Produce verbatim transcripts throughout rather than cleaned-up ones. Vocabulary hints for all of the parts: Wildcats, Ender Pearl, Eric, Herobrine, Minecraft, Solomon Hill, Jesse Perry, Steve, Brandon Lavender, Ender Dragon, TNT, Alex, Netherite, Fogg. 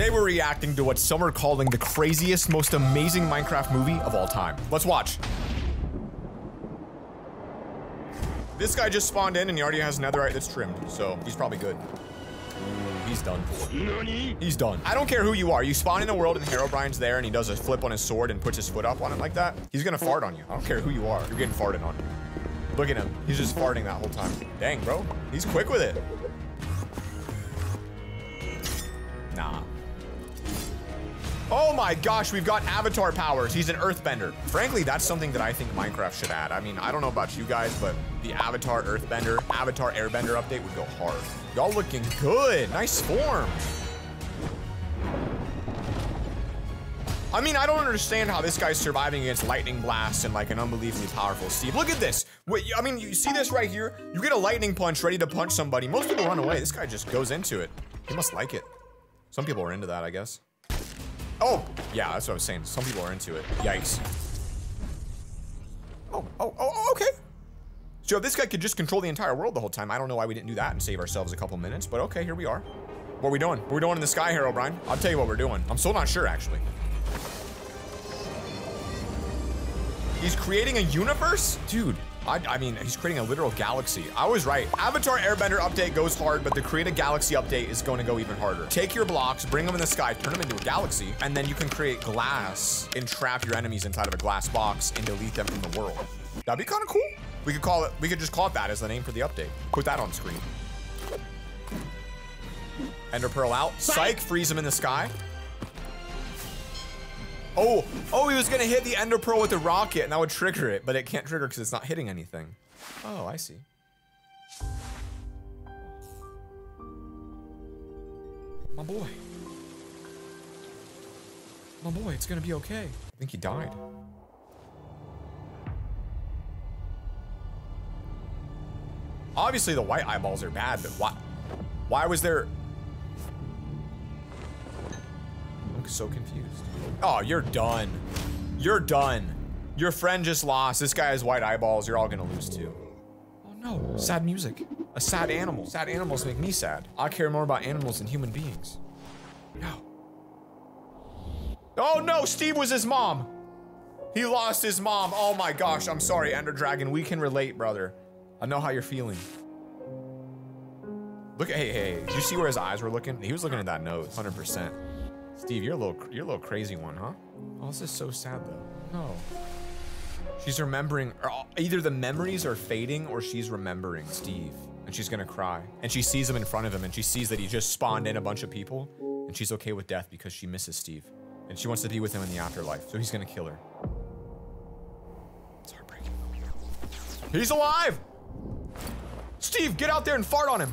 Today we're reacting to what some are calling the craziest, most amazing Minecraft movie of all time. Let's watch. This guy just spawned in and he already has netherite that's trimmed, so he's probably good. He's done. He's done. I don't care who you are. You spawn in a world and Herobrine's there and he does a flip on his sword and puts his foot up on it like that. He's gonna fart on you. I don't care who you are. You're getting farted on. Look at him. He's just farting that whole time. Dang, bro. He's quick with it. Nah. Oh my gosh, we've got avatar powers. He's an earthbender. Frankly, that's something that I think Minecraft should add. I mean, I don't know about you guys, but the avatar earthbender, avatar airbender update would go hard. Y'all looking good. Nice form. I mean, I don't understand how this guy's surviving against lightning blasts and like an unbelievably powerful Steve. Look at this. Wait, I mean, you see this right here? You get a lightning punch ready to punch somebody. Most people run away. This guy just goes into it. He must like it. Some people are into that, I guess. Oh, yeah, that's what I was saying. Some people are into it. Yikes. Oh, oh, oh, okay. So if this guy could just control the entire world the whole time, I don't know why we didn't do that and save ourselves a couple minutes, but okay, here we are. What are we doing? What are we doing in the sky, Herobrine? I'll tell you what we're doing. I'm still not sure, actually. He's creating a universe? Dude, I, I mean, he's creating a literal galaxy. I was right. Avatar Airbender update goes hard, but the Create a Galaxy update is going to go even harder. Take your blocks, bring them in the sky, turn them into a galaxy, and then you can create glass and trap your enemies inside of a glass box and delete them from the world. That'd be kind of cool. We could call it, we could just call it that as the name for the update. Put that on screen. Ender Pearl out. Psych, freeze him in the sky. Oh, oh, he was gonna hit the Ender Pearl with the rocket and that would trigger it, but it can't trigger because it's not hitting anything. Oh, I see. My boy. My boy, it's gonna be okay. I think he died. Obviously the white eyeballs are bad, but why, why was there? I'm so confused. Oh, you're done. You're done. Your friend just lost. This guy has white eyeballs. You're all gonna lose too. Oh no, sad music. A sad animal. Sad animals make me sad. I care more about animals than human beings. No. Oh no, Steve was his mom. He lost his mom. Oh my gosh, I'm sorry, Ender Dragon. We can relate, brother. I know how you're feeling. Look, hey, hey, did you see where his eyes were looking? He was looking at that nose, one hundred percent. Steve, you're a little, you're a little crazy one, huh? Oh, this is so sad though. No. She's remembering, either the memories are fading or she's remembering Steve and she's gonna cry. And she sees him in front of him and she sees that he just spawned in a bunch of people and she's okay with death because she misses Steve and she wants to be with him in the afterlife. So he's gonna kill her. It's heartbreaking. He's alive! Steve, get out there and fart on him.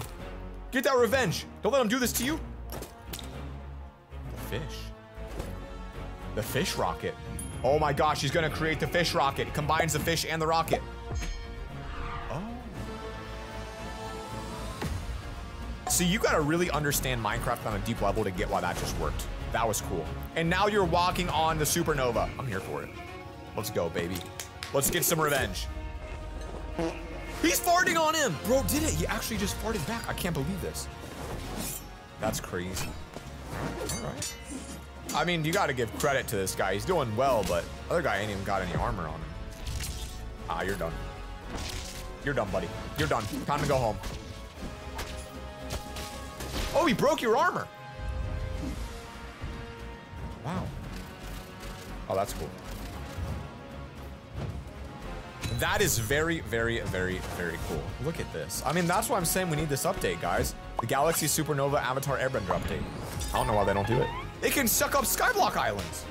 Get that revenge. Don't let him do this to you. Fish. The fish rocket. Oh my gosh, he's gonna create the fish rocket. It combines the fish and the rocket. Oh. So you gotta really understand Minecraft on a deep level to get why that just worked. That was cool. And now you're walking on the supernova. I'm here for it. Let's go, baby. Let's get some revenge. He's farting on him. Bro, did it? He actually just farted back. I can't believe this. That's crazy. All right. I mean, you got to give credit to this guy. He's doing well, but the other guy ain't even got any armor on him. Ah, you're done. You're done, buddy. You're done. Time to go home. Oh, he broke your armor. Wow. Oh, that's cool. That is very, very, very, very cool. Look at this. I mean, that's why I'm saying we need this update, guys. The Galaxy Supernova Avatar Airbender update. I don't know why they don't do it. It can suck up Skyblock Islands.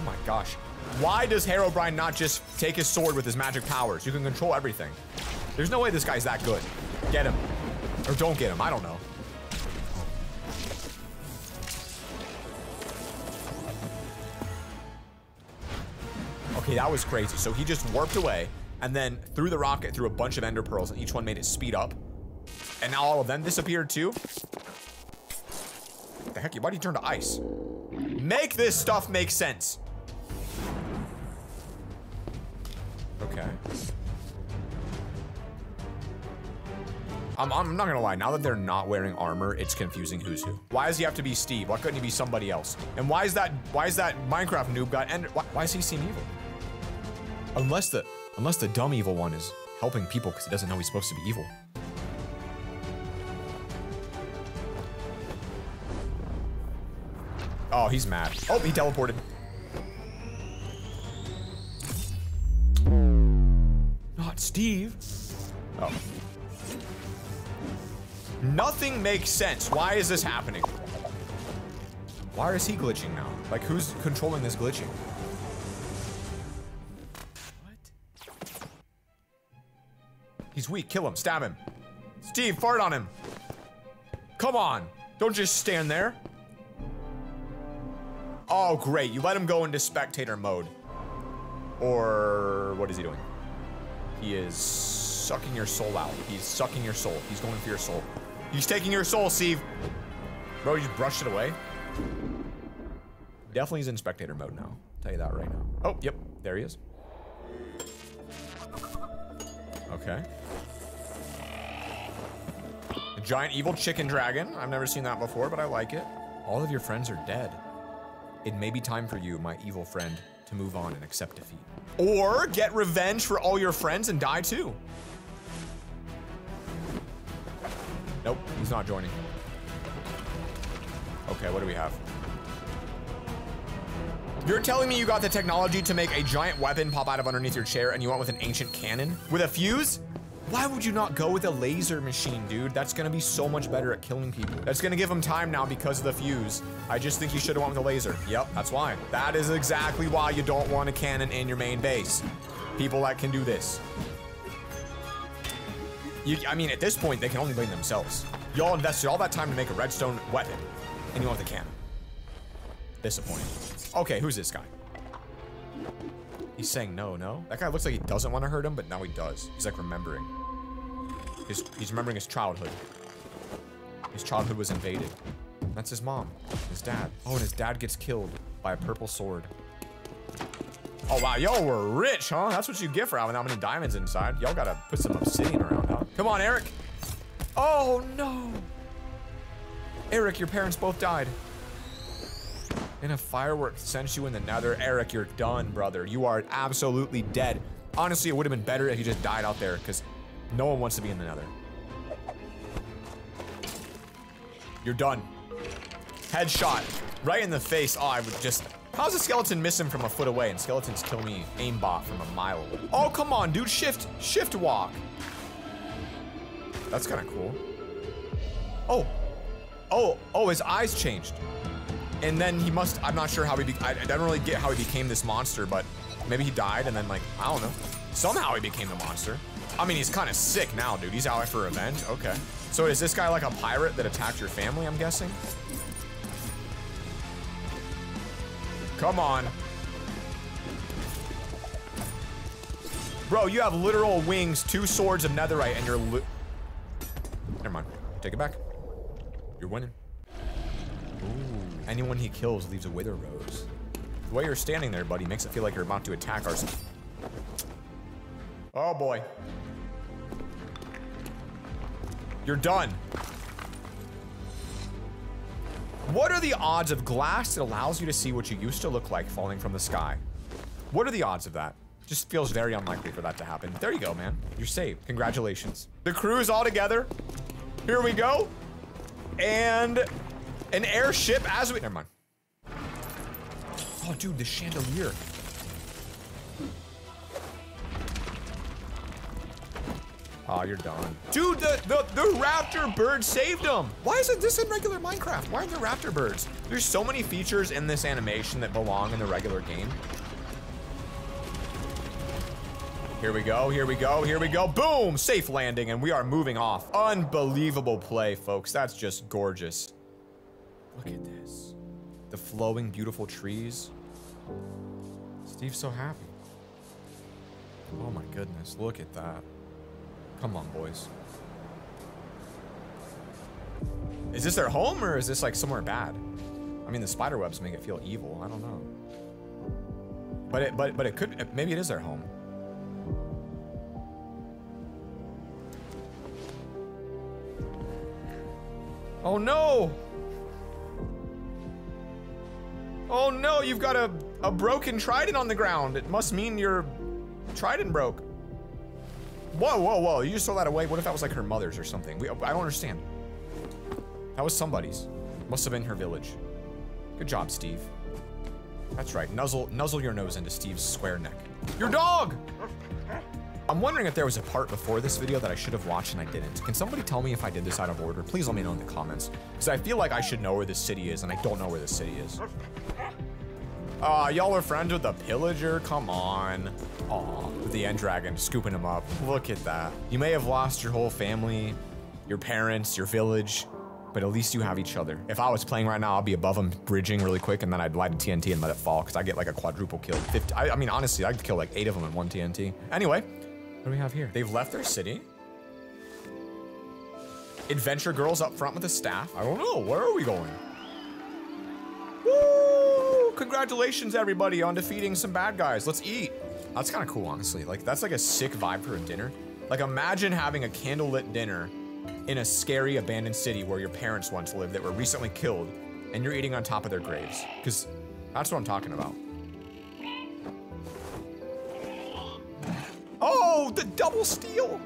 Oh my gosh. Why does Herobrine not just take his sword with his magic powers? You can control everything. There's no way this guy's that good. Get him. Or don't get him, I don't know. Okay, that was crazy. So he just warped away and then threw the rocket through a bunch of Ender Pearls and each one made it speed up. And now all of them disappeared too? What the heck, why'd he turn to ice? Make this stuff make sense. Okay. I'm, I'm not gonna lie, now that they're not wearing armor, it's confusing who's who. Why does he have to be Steve? Why couldn't he be somebody else? And why is that, why is that Minecraft noob got Ender? Why, why does he seem evil? Unless the, unless the dumb evil one is helping people because he doesn't know he's supposed to be evil. Oh, he's mad. Oh, he teleported. Not Steve. Oh. Nothing makes sense. Why is this happening? Why is he glitching now? Like, who's controlling this glitching? What? He's weak. Kill him. Stab him. Steve, fart on him. Come on. Don't just stand there. Oh, great. You let him go into spectator mode. Or what is he doing? He is sucking your soul out. He's sucking your soul. He's going for your soul. He's taking your soul, Steve. Bro, you just brushed it away. Definitely is in spectator mode now. I'll tell you that right now. Oh, yep. There he is. Okay. A giant evil chicken dragon. I've never seen that before, but I like it. All of your friends are dead. It may be time for you, my evil friend, to move on and accept defeat. Or get revenge for all your friends and die too. Nope, he's not joining. Okay, what do we have? You're telling me you got the technology to make a giant weapon pop out of underneath your chair and you went with an ancient cannon? With a fuse? Why would you not go with a laser machine, dude? That's gonna be so much better at killing people. That's gonna give them time now because of the fuse. I just think you should've went with a laser. Yep, that's why. That is exactly why you don't want a cannon in your main base. People that can do this. You, I mean, at this point, they can only blame themselves. Y'all invested all that time to make a redstone weapon, and you went with a cannon. Disappointing. Okay, who's this guy? He's saying no, no? That guy looks like he doesn't want to hurt him, but now he does. He's like remembering. He's, he's remembering his childhood. His childhood was invaded. That's his mom, his dad. Oh, and his dad gets killed by a purple sword. Oh, wow, y'all were rich, huh? That's what you get for having that many diamonds inside. Y'all gotta put some obsidian around, huh? Come on, Eric. Oh, no. Eric, your parents both died. And a firework sent you in the nether. Eric, you're done, brother. You are absolutely dead. Honestly, it would have been better if you just died out there because no one wants to be in the nether. You're done. Headshot. Right in the face. Oh, I would just... How's a skeleton miss him from a foot away? And skeletons kill me aimbot from a mile away. Oh, come on, dude. Shift. Shift walk. That's kind of cool. Oh. Oh. Oh, his eyes changed. And then he must, I'm not sure how he, be, I, I don't really get how he became this monster, but maybe he died and then like, I don't know. Somehow he became the monster. I mean, he's kind of sick now, dude. He's out for revenge, okay. So is this guy like a pirate that attacked your family, I'm guessing? Come on. Bro, you have literal wings, two swords of netherite, and you're li- Never mind, take it back. You're winning. Anyone he kills leaves a wither rose. The way you're standing there, buddy, makes it feel like you're about to attack our... Oh, boy. You're done. What are the odds of glass that allows you to see what you used to look like falling from the sky? What are the odds of that? Just feels very unlikely for that to happen. There you go, man. You're saved. Congratulations. The crew is all together. Here we go. And... an airship as we- Never mind. Oh, dude, the chandelier. Oh, you're done. Dude, the, the, the raptor bird saved him. Why isn't this in regular Minecraft? Why aren't there raptor birds? There's so many features in this animation that belong in the regular game. Here we go, here we go, here we go. Boom, safe landing, and we are moving off. Unbelievable play, folks. That's just gorgeous. Look at this. The flowing, beautiful trees. Steve's so happy. Oh my goodness, look at that. Come on, boys. Is this their home or is this like somewhere bad? I mean, the spider webs make it feel evil. I don't know. But it, but, but it could, maybe it is their home. Oh no! Oh no, you've got a, a broken trident on the ground. It must mean your trident broke. Whoa, whoa, whoa, you just throw that away? What if that was like her mother's or something? We, I don't understand. That was somebody's. Must have been her village. Good job, Steve. That's right, nuzzle, nuzzle your nose into Steve's square neck. Your dog! I'm wondering if there was a part before this video that I should have watched and I didn't. Can somebody tell me if I did this out of order? Please let me know in the comments. Because I feel like I should know where this city is and I don't know where this city is. Aw, uh, y'all are friends with the pillager? Come on. Aw, the Ender Dragon scooping him up. Look at that. You may have lost your whole family, your parents, your village, but at least you have each other. If I was playing right now, I'd be above them bridging really quick and then I'd light a T N T and let it fall because I get like a quadruple kill. fifty, I, I mean, honestly, I'd kill like eight of them in one T N T. Anyway. What do we have here? They've left their city. Adventure girls up front with a staff. I don't know, where are we going? Woo! Congratulations everybody on defeating some bad guys. Let's eat. That's kind of cool, honestly. Like that's like a sick vibe for a dinner. Like imagine having a candlelit dinner in a scary abandoned city where your parents once lived that were recently killed and you're eating on top of their graves. Cause that's what I'm talking about. Oh, the double steal!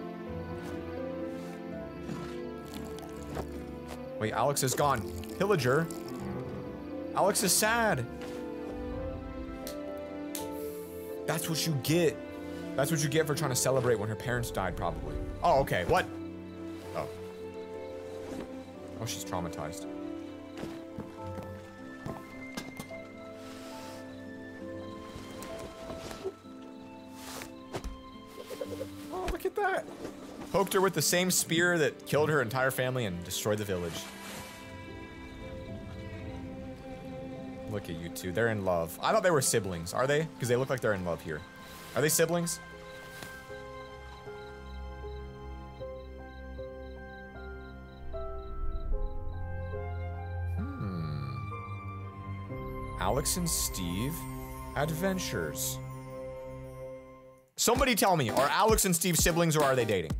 Wait, Alex is gone. Pillager. Alex is sad. That's what you get. That's what you get for trying to celebrate when her parents died, probably. Oh, okay, what? Oh. Oh, she's traumatized. Poked her with the same spear that killed her entire family and destroyed the village. Look at you two, they're in love. I thought they were siblings, are they? Because they look like they're in love here. Are they siblings? Hmm. Alex and Steve, adventures. Somebody tell me, are Alex and Steve siblings or are they dating?